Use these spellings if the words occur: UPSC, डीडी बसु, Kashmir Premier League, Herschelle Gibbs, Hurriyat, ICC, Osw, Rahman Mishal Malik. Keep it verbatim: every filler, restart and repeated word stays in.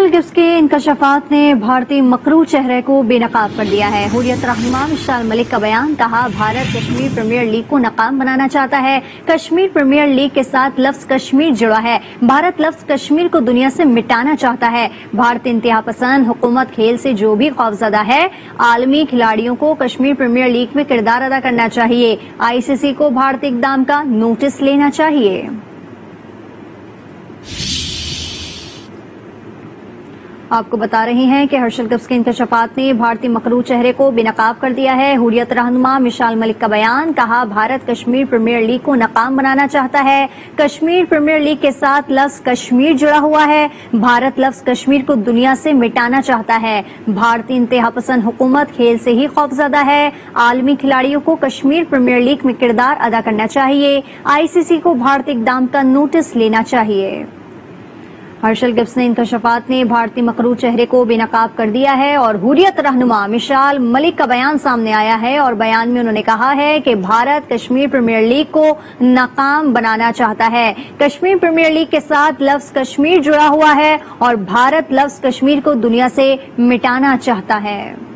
Herschelle Gibbs के इंकशाफात ने भारतीय मकरू चेहरे को बेनकाब कर दिया है। हुर्रियत रहमान मिशाल मलिक का बयान, कहा भारत कश्मीर प्रीमियर लीग को नकाम बनाना चाहता है। कश्मीर प्रीमियर लीग के साथ लफ्ज कश्मीर जुड़ा है। भारत लफ्ज कश्मीर को दुनिया से मिटाना चाहता है। भारत इंतहा पसंद हुकूमत खेल से जो भी खौफजदा है, आलमी खिलाड़ियों को कश्मीर प्रीमियर लीग में किरदार अदा करना चाहिए। आई सी सी को भारतीय इकदाम का नोटिस लेना चाहिए। आपको बता रही हैं कि हर्शल गिब्स के इंकशाफात ने भारतीय मकरू चेहरे को बेनकाब कर दिया है। हुर्रियत रहनुमा मिशाल मलिक का बयान, कहा भारत कश्मीर प्रीमियर लीग को नकाम बनाना चाहता है। कश्मीर प्रीमियर लीग के साथ लफ्ज कश्मीर जुड़ा हुआ है। भारत लफ्ज कश्मीर को दुनिया से मिटाना चाहता है। भारतीय इंतहा पसंद हुकूमत खेल से ही खौफजदा है। आलमी खिलाड़ियों को कश्मीर प्रीमियर लीग में किरदार अदा करना चाहिए। आई सी सी को भारतीय इकदाम का नोटिस लेना चाहिए। हर्शल गिब्स ने इंकशाफात ने भारतीय मकरू चेहरे को बेनकाब कर दिया है और हुर्रियत रहनुमा मिशाल मलिक का बयान सामने आया है और बयान में उन्होंने कहा है कि भारत कश्मीर प्रीमियर लीग को नाकाम बनाना चाहता है। कश्मीर प्रीमियर लीग के साथ लफ्ज कश्मीर जुड़ा हुआ है और भारत लफ्ज कश्मीर को दुनिया से मिटाना चाहता है।